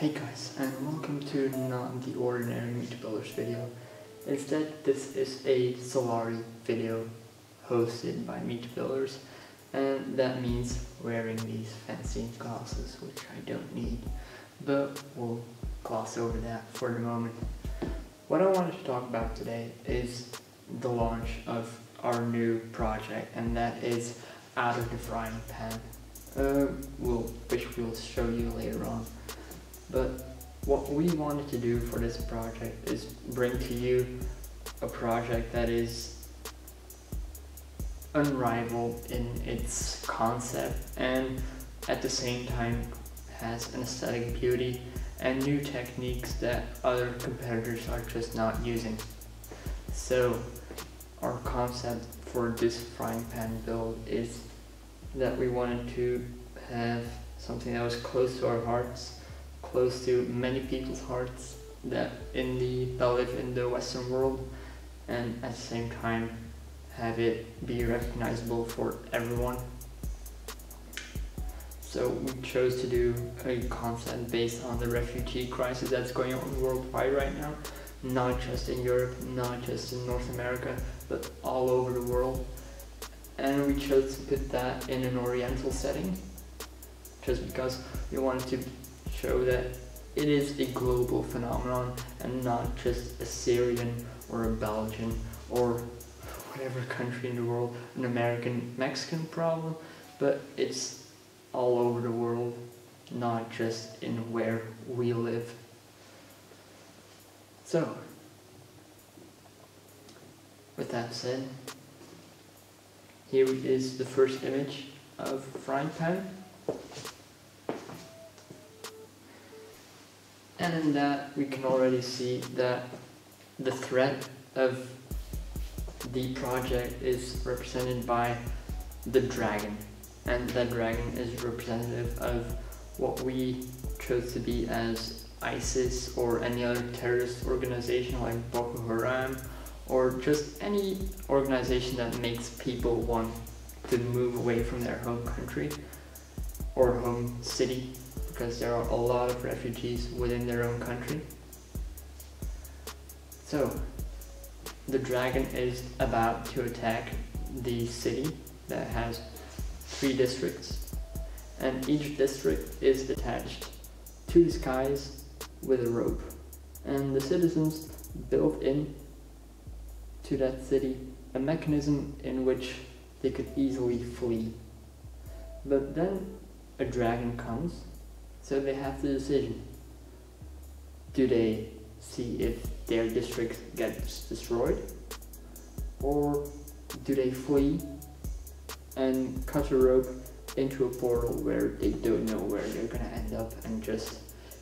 Hey guys, and welcome to Not the Ordinary Meat Builders video. Instead, this is a Solari video hosted by Meat Builders, and that means wearing these fancy glasses, which I don't need, but we'll gloss over that for the moment. What I wanted to talk about today is the launch of our new project, and that is Out of the Frying Pan, which we'll show you later on. But what we wanted to do for this project is bring to you a project that is unrivaled in its concept and at the same time has an aesthetic beauty and new techniques that other competitors are just not using. So our concept for this frying pan build is that we wanted to have something that was close to our hearts, close to many people's hearts that live in the Western world, and at the same time have it be recognizable for everyone. So we chose to do a concept based on the refugee crisis that's going on worldwide right now, not just in Europe, not just in North America, but all over the world. And we chose to put that in an oriental setting, just because we wanted to show that it is a global phenomenon and not just a Syrian or a Belgian or whatever country in the world, an American-Mexican problem, but it's all over the world, not just in where we live. So, with that said, here is the first image of frying pan. And in that, we can already see that the thread of the project is represented by the dragon. And that dragon is representative of what we chose to be as ISIS or any other terrorist organization like Boko Haram, or just any organization that makes people want to move away from their home country or home city, because there are a lot of refugees within their own country. So, the dragon is about to attack the city that has 3 districts, and each district is attached to the skies with a rope, and the citizens built in to that city a mechanism in which they could easily flee. But then a dragon comes, so they have the decision. Do they see if their district gets destroyed, or do they flee and cut a rope into a portal where they don't know where they're gonna end up, and just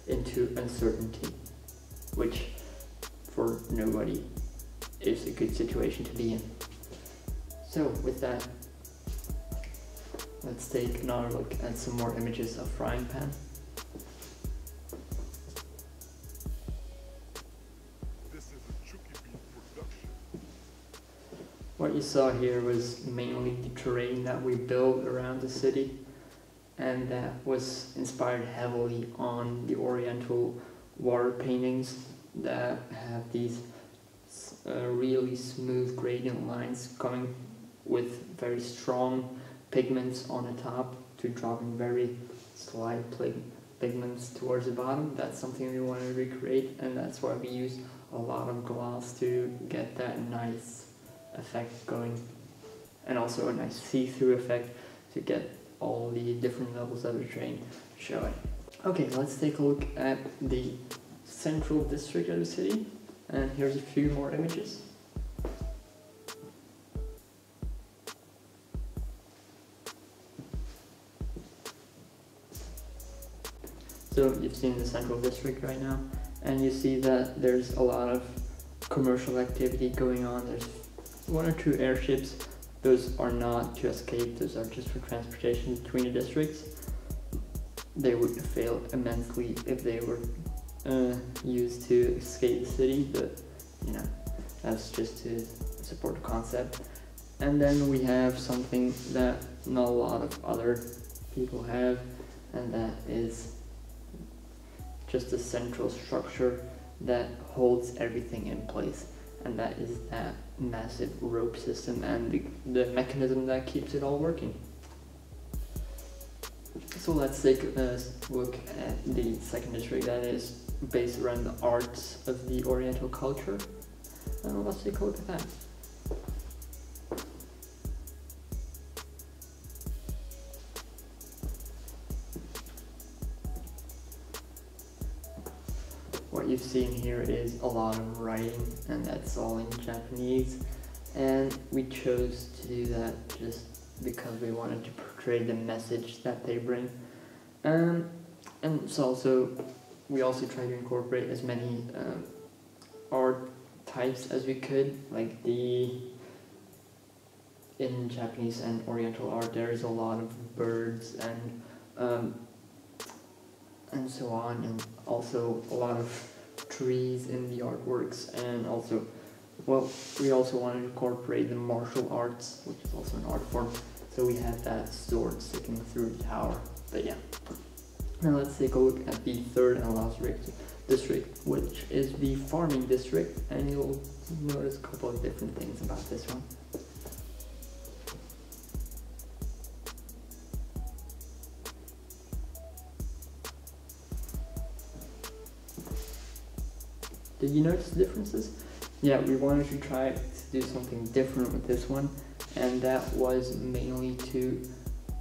into uncertainty, which for nobody is a good situation to be in. So with that, let's take another look at some more images of frying pan. What you saw here was mainly the terrain that we built around the city, and that was inspired heavily on the oriental water paintings that have these really smooth gradient lines coming with very strong pigments on the top to dropping very slight pigments towards the bottom. That's something we want to recreate, and that's why we use a lot of glass to get that nice effect going, and also a nice see-through effect to get all the different levels of the train showing. Okay, let's take a look at the central district of the city, and here's a few more images. So you've seen the central district right now, and you see that there's a lot of commercial activity going on. There's 1 or 2 airships. Those are not to escape, those are just for transportation between the districts. They would fail immensely if they were used to escape the city, but you know, that's just to support the concept. And then we have something that not a lot of other people have, and that is just a central structure that holds everything in place, and that is that massive rope system and the mechanism that keeps it all working. So let's take a look at the second district that is based around the arts of the Oriental culture, and let's take a look at that. What you've seen here is a lot of writing, and that's all in Japanese, and we chose to do that just because we wanted to portray the message that they bring. And so we also try to incorporate as many art types as we could, like in Japanese and Oriental art there is a lot of birds and so on, and also a lot of trees in the artworks, and also, well, we also want to incorporate the martial arts, which is also an art form, so we have that sword sticking through the tower. But yeah, now let's take a look at the third and last district, which is the farming district, and you'll notice a couple of different things about this one. Did you notice the differences? Yeah, we wanted to try to do something different with this one, and that was mainly to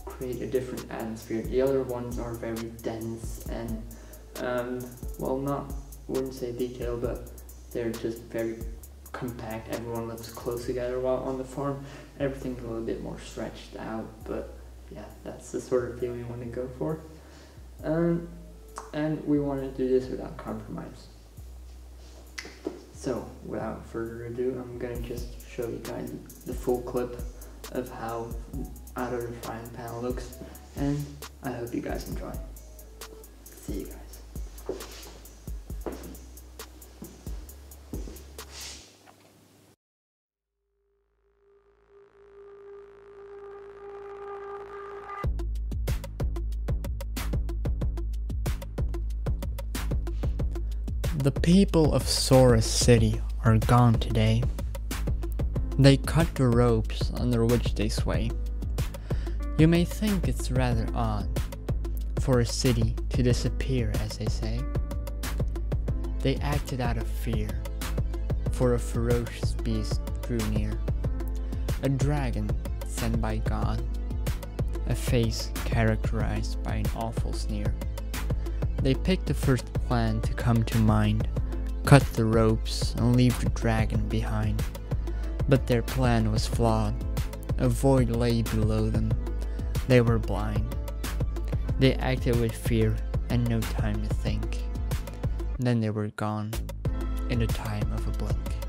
create a different atmosphere. The other ones are very dense and, well, not, wouldn't say detailed, but they're just very compact. Everyone lives close together, while on the farm, everything's a little bit more stretched out, but yeah, that's the sort of feeling we want to go for. And we wanted to do this without compromise. So, without further ado, I'm going to just show you guys the full clip of how AutoRefine panel looks, and I hope you guys enjoy. See you guys. The people of Solari City are gone today. They cut the ropes under which they sway. You may think it's rather odd for a city to disappear, as they say. They acted out of fear, for a ferocious beast drew near, a dragon sent by God, a face characterized by an awful sneer. They picked the first plan to come to mind, cut the ropes and leave the dragon behind. But their plan was flawed, a void lay below them, they were blind. They acted with fear and no time to think, then they were gone in the time of a blink.